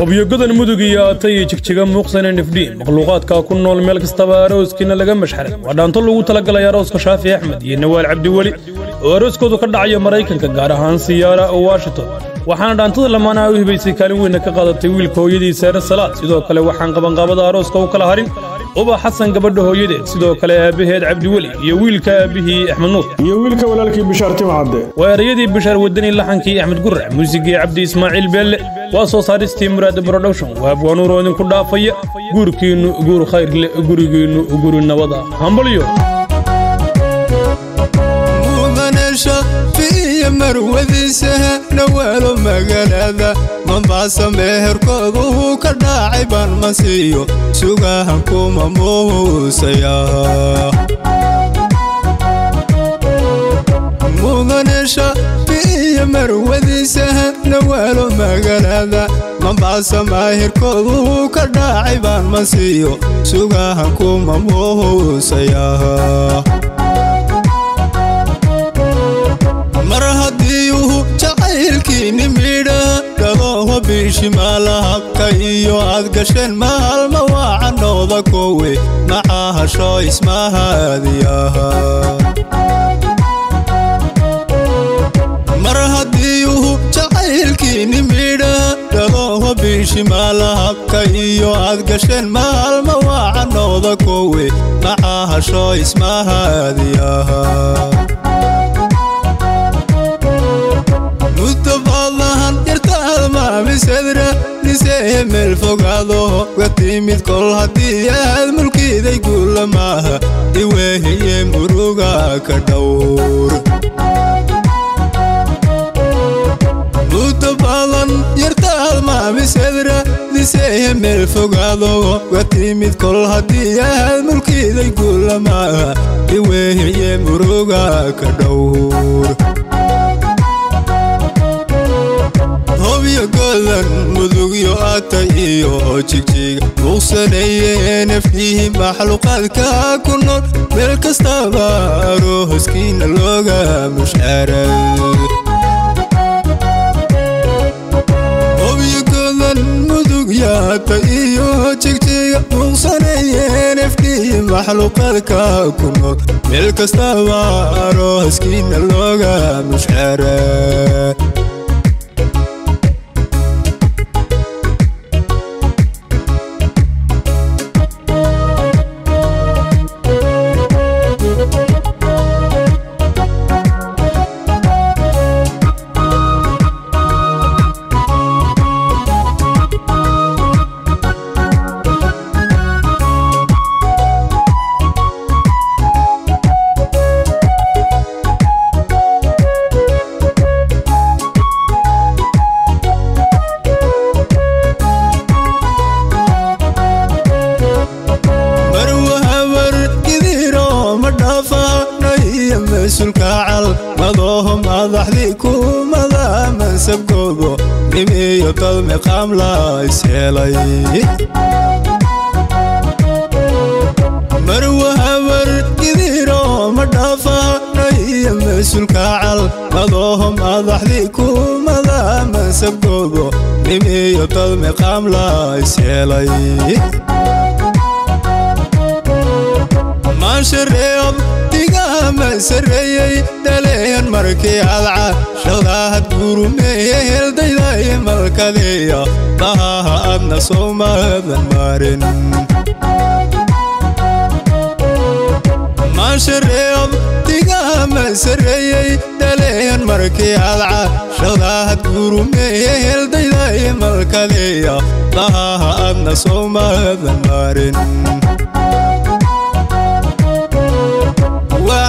وبيقدن مدقيات يجكجا مقصن النفدي مخلوقات كاكون نول ملك استبار وسكن لغا مشحر ودان تلو تلقى يا روسك شافي احمد ينوال عبد ولي وروسكو كدعيا مريكنكا غار ahaan siyaara Washington waxaan dhaantada lamaana u hibaysay kaalin weyn ka qaadatay wiilka hooyadii Saara Salaad sidoo kale waxaan qaban qaabada arooska u kala harin uba Xasan gabadha hooyadeed sidoo kale aabaheed Cabdi Wali iyo wiilka aabihii Axmed Nuur iyo wiilka walaalkii Bishaar Wadani weerariyadii Bishaar Wadani lahankii Axmed Gurac muusigii Cabdi Ismacil Belle وأصوص هذا التيم مراد برودوشن وأبوانو رونين كودا فيا غوركين غور خير غوركين غور النوادا همبليو. مغنشة في مروذي سه نوالو مغنادا من بعص مهر كوجو كداعب المسيو سجاهم كوم مو سيا. مغنشة في مروذي سه نوالو مغنادا من بعص مهر كوجو كداعب المسيو سجاهم كوم مو سيا. شمالها بكيو عدقشن مهل مواع النوضة كوي معاها شاي اسمها ذياها مرها ديوه جعيل كيني ميدا دلوه بشمالها بكيو عدقشن مهل مواع النوضة كوي معاها شاي اسمها ذياها نسيم الفقاده وقتيمت كل هديات ملكي دي كل معها إيوهي مروقا كدور لطفالا يرتال ما بسدرة نسيم الفقاده وقتيمت كل هديات ملكي دي كل معها إيوهي مروقا كدور مدوغيو آتاييو جيجيغ مغسنيين فيهم محلوقات كاكونون ملكستابا روح سكين اللوغا مشعرا وبيقولن مدوغيو آتاييو جيجيغ مغسنيين فيهم محلوقات كاكونون ملكستابا روح سكين اللوغا مشعرا سلكال مضاهم أضحيكم مضى من سبقوا نمي يطل مقام لا يسألي مروها مر كثيرا مدافع نيم سلكال مضاهم أضحيكم مضى من سبقوا نمي يطل مقام لا يسألي ما شريب ما سريي دلين مركي على شغلها تقولوا ميل داي ملكالية طاها أبنا صوما بالمارن ما شريب تيجا ما سريي دلين مركي على شغلها تقولوا ميل داي ملكالية طاها أبنا صوما بالمارن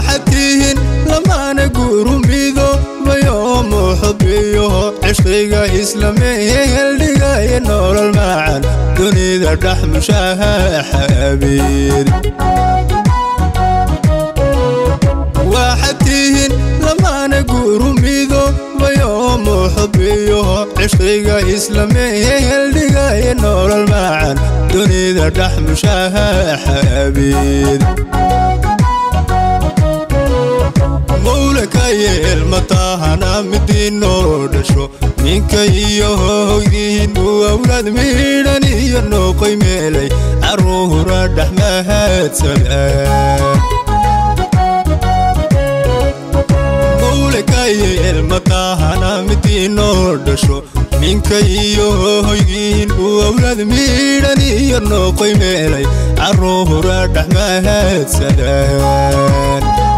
حتيهن لما نقول ميدو بيوم حبيه عشقي إسلامي هلقي نور المعن دوني ذا رحم شاه حبير وحتيهن لما نقول ميدو بيوم حبيه عشقي إسلامي هلقي نور المعن دوني ذا رحم شاه حبير مولكاي المطاها نامدينو دشو نينكايو هوغينو أولاد ميداني ينو قيميلي عروه رادح مهات سمعان مولكاي المطاها نامدينو دشو نينكايو هوغينو أولاد ميداني ينو قيميلي عروه رادح مهات سمعان